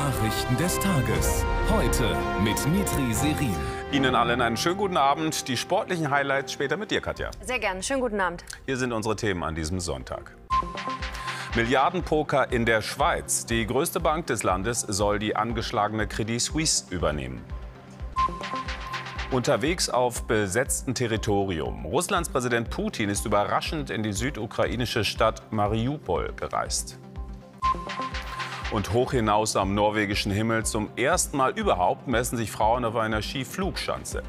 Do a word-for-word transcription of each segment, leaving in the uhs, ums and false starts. Nachrichten des Tages. Heute mit Dmitri Serin. Ihnen allen einen schönen guten Abend. Die sportlichen Highlights später mit dir, Katja. Sehr gerne. Schönen guten Abend. Hier sind unsere Themen an diesem Sonntag. Milliardenpoker in der Schweiz. Die größte Bank des Landes soll die angeschlagene Credit Suisse übernehmen. Unterwegs auf besetztem Territorium. Russlands Präsident Putin ist überraschend in die südukrainische Stadt Mariupol gereist. Und hoch hinaus am norwegischen Himmel, zum ersten Mal überhaupt, messen sich Frauen auf einer Skiflugschanze.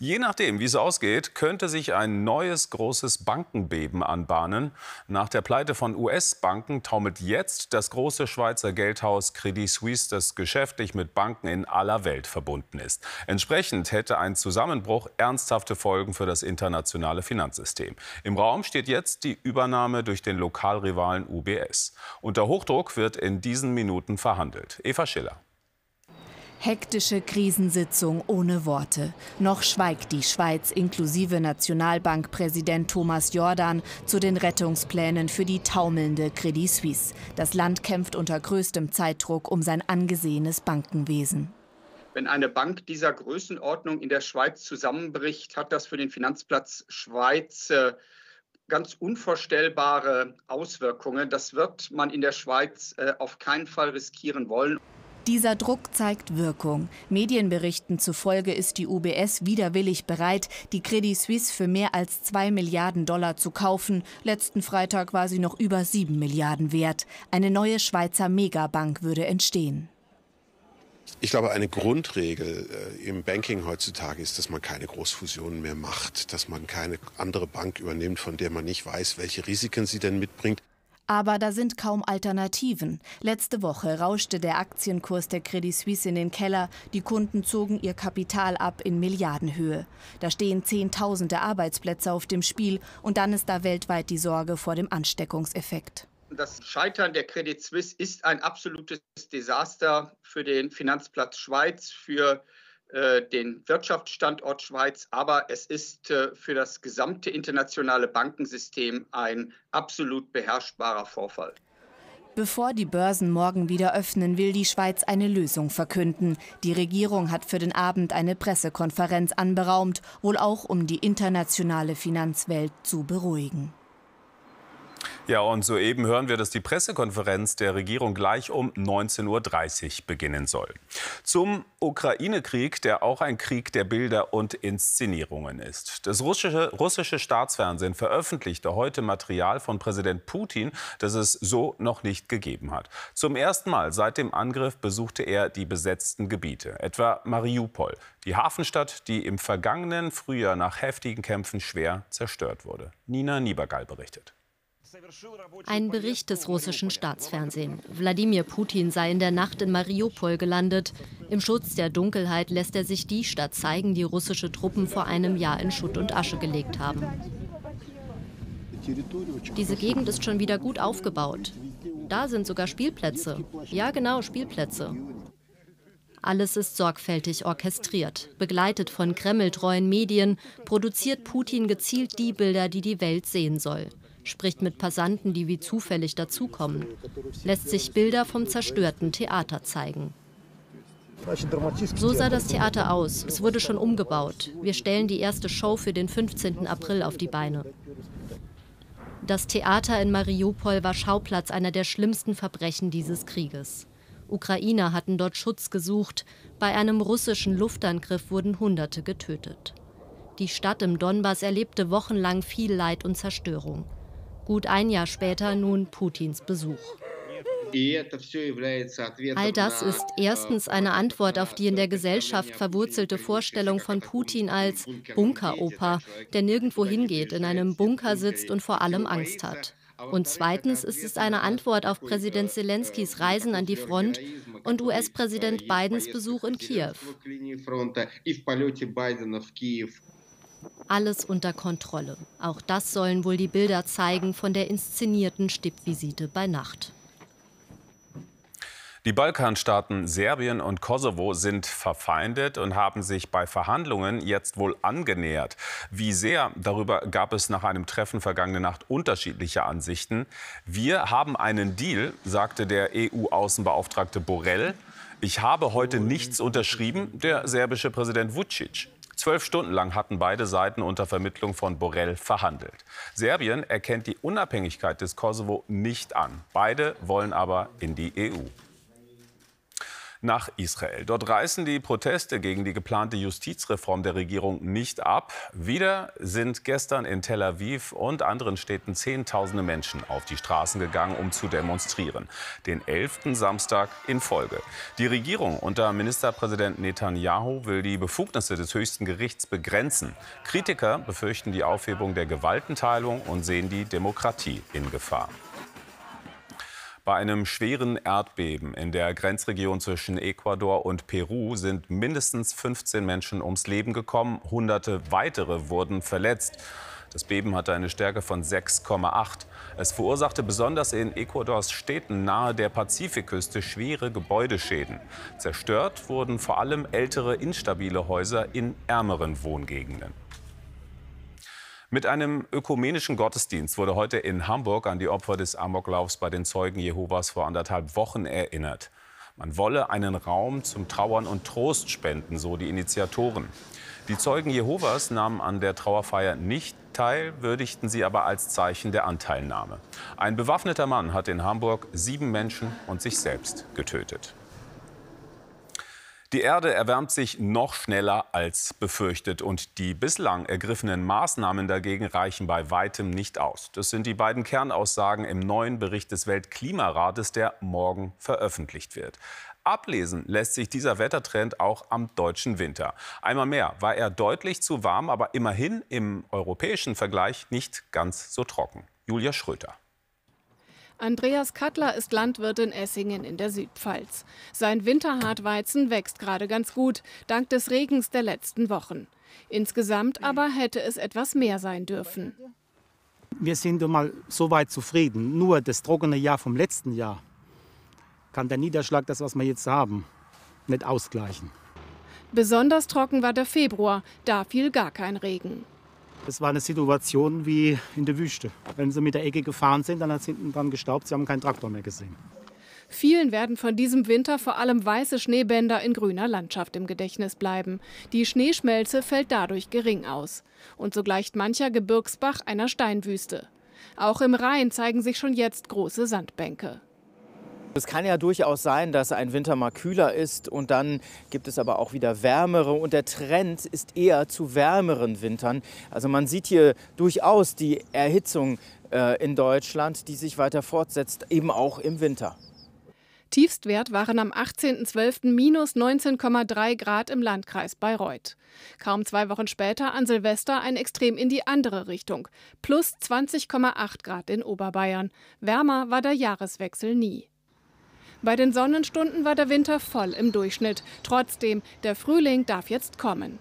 Je nachdem, wie es ausgeht, könnte sich ein neues großes Bankenbeben anbahnen. Nach der Pleite von U S-Banken taumelt jetzt das große Schweizer Geldhaus Credit Suisse, das geschäftlich mit Banken in aller Welt verbunden ist. Entsprechend hätte ein Zusammenbruch ernsthafte Folgen für das internationale Finanzsystem. Im Raum steht jetzt die Übernahme durch den Lokalrivalen U B S. Unter Hochdruck wird in diesen Minuten verhandelt. Eva Schiller. Hektische Krisensitzung ohne Worte. Noch schweigt die Schweiz inklusive Nationalbankpräsident Thomas Jordan zu den Rettungsplänen für die taumelnde Credit Suisse. Das Land kämpft unter größtem Zeitdruck um sein angesehenes Bankenwesen. Wenn eine Bank dieser Größenordnung in der Schweiz zusammenbricht, hat das für den Finanzplatz Schweiz äh, ganz unvorstellbare Auswirkungen. Das wird man in der Schweiz äh, auf keinen Fall riskieren wollen. Dieser Druck zeigt Wirkung. Medienberichten zufolge ist die U B S widerwillig bereit, die Credit Suisse für mehr als zwei Milliarden Dollar zu kaufen. Letzten Freitag war sie noch über sieben Milliarden wert. Eine neue Schweizer Megabank würde entstehen. Ich glaube, eine Grundregel im Banking heutzutage ist, dass man keine Großfusionen mehr macht, dass man keine andere Bank übernimmt, von der man nicht weiß, welche Risiken sie denn mitbringt. Aber da sind kaum Alternativen. Letzte Woche rauschte der Aktienkurs der Credit Suisse in den Keller. Die Kunden zogen ihr Kapital ab in Milliardenhöhe. Da stehen Zehntausende Arbeitsplätze auf dem Spiel. Und dann ist da weltweit die Sorge vor dem Ansteckungseffekt. Das Scheitern der Credit Suisse ist ein absolutes Desaster für den Finanzplatz Schweiz, für äh, den Wirtschaftsstandort Schweiz. Aber es ist äh, für das gesamte internationale Bankensystem ein absolut beherrschbarer Vorfall. Bevor die Börsen morgen wieder öffnen, will die Schweiz eine Lösung verkünden. Die Regierung hat für den Abend eine Pressekonferenz anberaumt, wohl auch um die internationale Finanzwelt zu beruhigen. Ja, und soeben hören wir, dass die Pressekonferenz der Regierung gleich um neunzehn Uhr dreißig beginnen soll. Zum Ukraine-Krieg, der auch ein Krieg der Bilder und Inszenierungen ist. Das russische, russische Staatsfernsehen veröffentlichte heute Material von Präsident Putin, das es so noch nicht gegeben hat. Zum ersten Mal seit dem Angriff besuchte er die besetzten Gebiete, etwa Mariupol, die Hafenstadt, die im vergangenen Frühjahr nach heftigen Kämpfen schwer zerstört wurde. Nina Niebergall berichtet. Ein Bericht des russischen Staatsfernsehens. Wladimir Putin sei in der Nacht in Mariupol gelandet. Im Schutz der Dunkelheit lässt er sich die Stadt zeigen, die russische Truppen vor einem Jahr in Schutt und Asche gelegt haben. Diese Gegend ist schon wieder gut aufgebaut. Da sind sogar Spielplätze. Ja, genau, Spielplätze. Alles ist sorgfältig orchestriert. Begleitet von kremltreuen Medien produziert Putin gezielt die Bilder, die die Welt sehen soll. Spricht mit Passanten, die wie zufällig dazukommen, lässt sich Bilder vom zerstörten Theater zeigen. So sah das Theater aus. Es wurde schon umgebaut. Wir stellen die erste Show für den fünfzehnten April auf die Beine. Das Theater in Mariupol war Schauplatz einer der schlimmsten Verbrechen dieses Krieges. Ukrainer hatten dort Schutz gesucht. Bei einem russischen Luftangriff wurden Hunderte getötet. Die Stadt im Donbass erlebte wochenlang viel Leid und Zerstörung. Gut ein Jahr später nun Putins Besuch. All das ist erstens eine Antwort auf die in der Gesellschaft verwurzelte Vorstellung von Putin als Bunkeropa, der nirgendwo hingeht, in einem Bunker sitzt und vor allem Angst hat. Und zweitens ist es eine Antwort auf Präsident Zelenskys Reisen an die Front und U S-Präsident Bidens Besuch in Kiew. Alles unter Kontrolle. Auch das sollen wohl die Bilder zeigen von der inszenierten Stippvisite bei Nacht. Die Balkanstaaten Serbien und Kosovo sind verfeindet und haben sich bei Verhandlungen jetzt wohl angenähert. Wie sehr, darüber gab es nach einem Treffen vergangene Nacht unterschiedliche Ansichten. Wir haben einen Deal, sagte der E U-Außenbeauftragte Borrell. Ich habe heute nichts unterschrieben, der serbische Präsident Vučić. Zwölf Stunden lang hatten beide Seiten unter Vermittlung von Borrell verhandelt. Serbien erkennt die Unabhängigkeit des Kosovo nicht an. Beide wollen aber in die E U. Nach Israel. Dort reißen die Proteste gegen die geplante Justizreform der Regierung nicht ab. Wieder sind gestern in Tel Aviv und anderen Städten Zehntausende Menschen auf die Straßen gegangen, um zu demonstrieren. Den elften Samstag in Folge. Die Regierung unter Ministerpräsident Netanyahu will die Befugnisse des höchsten Gerichts begrenzen. Kritiker befürchten die Aufhebung der Gewaltenteilung und sehen die Demokratie in Gefahr. Bei einem schweren Erdbeben in der Grenzregion zwischen Ecuador und Peru sind mindestens fünfzehn Menschen ums Leben gekommen. Hunderte weitere wurden verletzt. Das Beben hatte eine Stärke von sechs Komma acht. Es verursachte besonders in Ecuadors Städten nahe der Pazifikküste schwere Gebäudeschäden. Zerstört wurden vor allem ältere, instabile Häuser in ärmeren Wohngegenden. Mit einem ökumenischen Gottesdienst wurde heute in Hamburg an die Opfer des Amoklaufs bei den Zeugen Jehovas vor anderthalb Wochen erinnert. Man wolle einen Raum zum Trauern und Trost spenden, so die Initiatoren. Die Zeugen Jehovas nahmen an der Trauerfeier nicht teil, würdigten sie aber als Zeichen der Anteilnahme. Ein bewaffneter Mann hat in Hamburg sieben Menschen und sich selbst getötet. Die Erde erwärmt sich noch schneller als befürchtet und die bislang ergriffenen Maßnahmen dagegen reichen bei weitem nicht aus. Das sind die beiden Kernaussagen im neuen Bericht des Weltklimarates, der morgen veröffentlicht wird. Ablesen lässt sich dieser Wettertrend auch am deutschen Winter. Einmal mehr war er deutlich zu warm, aber immerhin im europäischen Vergleich nicht ganz so trocken. Julia Schröter. Andreas Kattler ist Landwirt in Essingen in der Südpfalz. Sein Winterhartweizen wächst gerade ganz gut, dank des Regens der letzten Wochen. Insgesamt aber hätte es etwas mehr sein dürfen. Wir sind mal so weit zufrieden. Nur das trockene Jahr vom letzten Jahr kann der Niederschlag, das was wir jetzt haben, nicht ausgleichen. Besonders trocken war der Februar, da fiel gar kein Regen. Es war eine Situation wie in der Wüste. Wenn sie mit der Ecke gefahren sind, dann hat es hinten dran gestaubt. Sie haben keinen Traktor mehr gesehen. Vielen werden von diesem Winter vor allem weiße Schneebänder in grüner Landschaft im Gedächtnis bleiben. Die Schneeschmelze fällt dadurch gering aus. Und so gleicht mancher Gebirgsbach einer Steinwüste. Auch im Rhein zeigen sich schon jetzt große Sandbänke. Es kann ja durchaus sein, dass ein Winter mal kühler ist und dann gibt es aber auch wieder wärmere. Und der Trend ist eher zu wärmeren Wintern. Also man sieht hier durchaus die Erhitzung äh, in Deutschland, die sich weiter fortsetzt, eben auch im Winter. Tiefstwert waren am achtzehnten zwölften minus neunzehn Komma drei Grad im Landkreis Bayreuth. Kaum zwei Wochen später an Silvester ein Extrem in die andere Richtung. Plus zwanzig Komma acht Grad in Oberbayern. Wärmer war der Jahreswechsel nie. Bei den Sonnenstunden war der Winter voll im Durchschnitt. Trotzdem, der Frühling darf jetzt kommen.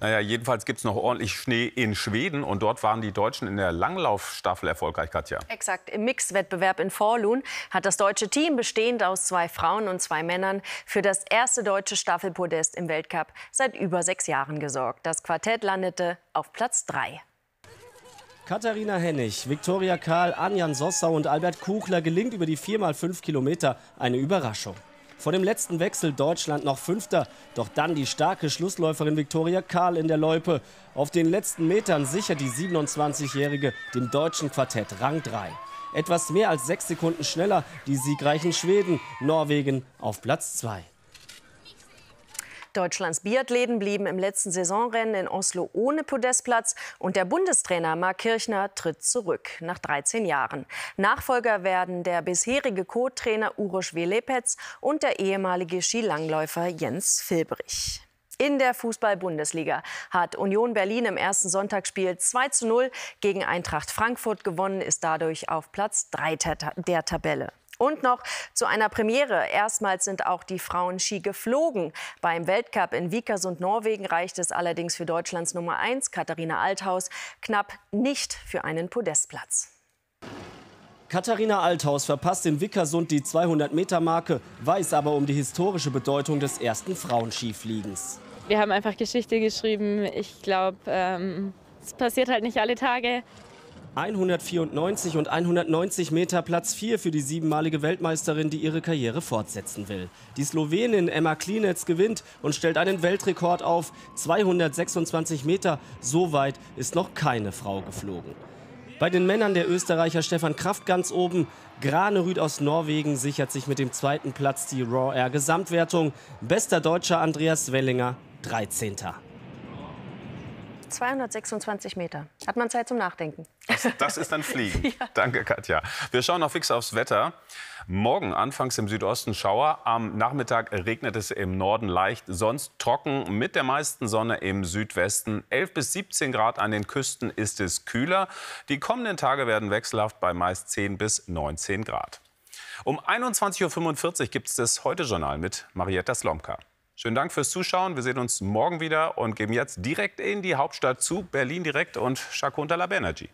Naja, jedenfalls gibt es noch ordentlich Schnee in Schweden. Und dort waren die Deutschen in der Langlaufstaffel erfolgreich, Katja. Exakt. Im Mixwettbewerb in Falun hat das deutsche Team, bestehend aus zwei Frauen und zwei Männern, für das erste deutsche Staffelpodest im Weltcup seit über sechs Jahren gesorgt. Das Quartett landete auf Platz drei. Katharina Hennig, Viktoria Karl, Anjan Sossau und Albert Kuchler gelingt über die vier mal fünf Kilometer eine Überraschung. Vor dem letzten Wechsel Deutschland noch Fünfter, doch dann die starke Schlussläuferin Viktoria Karl in der Loipe. Auf den letzten Metern sichert die siebenundzwanzigjährige dem deutschen Quartett Rang drei. Etwas mehr als sechs Sekunden schneller die siegreichen Schweden, Norwegen auf Platz zwei. Deutschlands Biathleten blieben im letzten Saisonrennen in Oslo ohne Podestplatz und der Bundestrainer Mark Kirchner tritt zurück nach dreizehn Jahren. Nachfolger werden der bisherige Co-Trainer Uroš Velepetz und der ehemalige Skilangläufer Jens Filbrich. In der Fußball-Bundesliga hat Union Berlin im ersten Sonntagsspiel zwei zu null gegen Eintracht Frankfurt gewonnen, ist dadurch auf Platz drei der Tabelle. Und noch zu einer Premiere. Erstmals sind auch die Frauen Ski geflogen. Beim Weltcup in Vikersund, Norwegen, reicht es allerdings für Deutschlands Nummer eins, Katharina Althaus, knapp nicht für einen Podestplatz. Katharina Althaus verpasst in Vikersund die zweihundert-Meter-Marke, weiß aber um die historische Bedeutung des ersten Frauenschiefliegens. Wir haben einfach Geschichte geschrieben. Ich glaube, ähm, es passiert halt nicht alle Tage. hundertvierundneunzig und hundertneunzig Meter Platz vier für die siebenmalige Weltmeisterin, die ihre Karriere fortsetzen will. Die Slowenin Emma Klinenz gewinnt und stellt einen Weltrekord auf. zweihundertsechsundzwanzig Meter, so weit ist noch keine Frau geflogen. Bei den Männern der Österreicher Stefan Kraft ganz oben. Granerüd aus Norwegen sichert sich mit dem zweiten Platz die Raw Air Gesamtwertung. Bester Deutscher Andreas Wellinger, dreizehnter zweihundertsechsundzwanzig Meter. Hat man Zeit zum Nachdenken. Das, das ist dann Fliegen. Ja. Danke, Katja. Wir schauen noch fix aufs Wetter. Morgen anfangs im Südosten Schauer, am Nachmittag regnet es im Norden leicht, sonst trocken mit der meisten Sonne im Südwesten. elf bis siebzehn Grad an den Küsten ist es kühler. Die kommenden Tage werden wechselhaft bei meist zehn bis neunzehn Grad. Um einundzwanzig Uhr fünfundvierzig gibt es das Heute-Journal mit Marietta Slomka. Schönen Dank fürs Zuschauen. Wir sehen uns morgen wieder und gehen jetzt direkt in die Hauptstadt zu. Berlin direkt und Shakunta Banerjee.